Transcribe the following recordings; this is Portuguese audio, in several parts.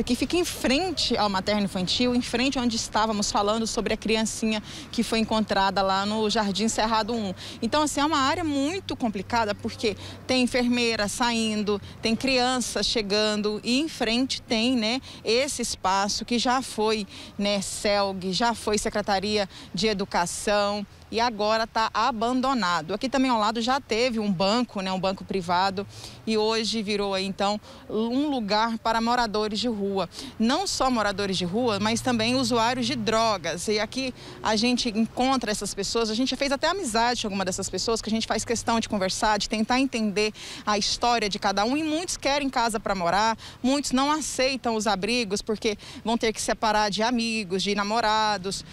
edifício aqui fica em frente ao materno infantil, em frente onde estávamos falando sobre a criancinha que foi encontrada lá no Jardim Cerrado 1. Então, assim, é uma área muito complicada porque tem enfermeira saindo, tem criança chegando e em frente tem, né, esse espaço que já foi, né, CELG, já foi Secretaria de Educação e agora está abandonado. Aqui também ao lado já teve um banco, né, um banco privado, e hoje virou aí, então, um lugar para moradores de rua. Não só moradores de rua, mas também usuários de drogas. E aqui a gente encontra essas pessoas, a gente fez até amizade com alguma dessas pessoas, que a gente faz questão de conversar, de tentar entender a história de cada um, e muitos querem casa para morar, muitos não aceitam os abrigos porque vão ter que separar de amigos, de namorados,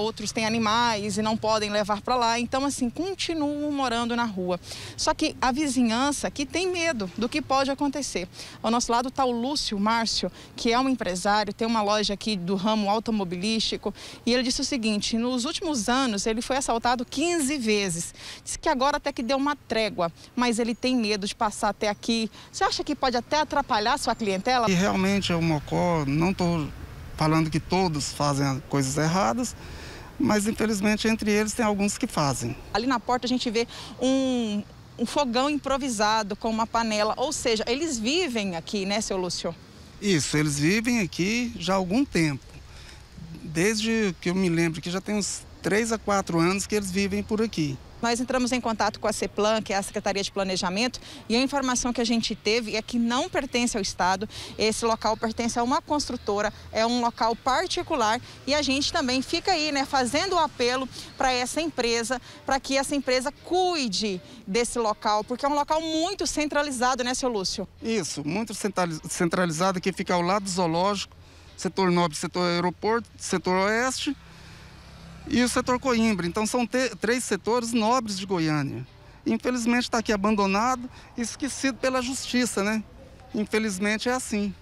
outros têm animais e não podem levar para lá, então assim, continuam morando na rua. Só que a vizinhança aqui tem medo do que pode acontecer. Ao nosso lado está o Lúcio Márcio, que é um empresário, tem uma loja aqui do ramo automobilístico, e ele disse o seguinte: nos últimos anos ele foi assaltado 15 vezes. Diz que agora até que deu uma trégua, mas ele tem medo de passar até aqui. Você acha que pode até atrapalhar sua clientela? E realmente o Mocó, não estou falando que todos fazem coisas erradas, mas infelizmente entre eles tem alguns que fazem. Ali na porta a gente vê um fogão improvisado com uma panela, ou seja, eles vivem aqui, né, seu Lúcio? Isso, eles vivem aqui já há algum tempo. Desde que eu me lembro, que já tem uns 3 a 4 anos que eles vivem por aqui. Nós entramos em contato com a CEPLAN, que é a Secretaria de Planejamento, e a informação que a gente teve é que não pertence ao Estado, esse local pertence a uma construtora, é um local particular, e a gente também fica aí, né, fazendo o apelo para essa empresa, para que essa empresa cuide desse local, porque é um local muito centralizado, né, seu Lúcio? Isso, muito centralizado, que fica ao lado do zoológico, setor norte, setor aeroporto, setor oeste e o setor Coimbra. Então são 3 setores nobres de Goiânia. Infelizmente está aqui abandonado e esquecido pela justiça, né? Infelizmente é assim.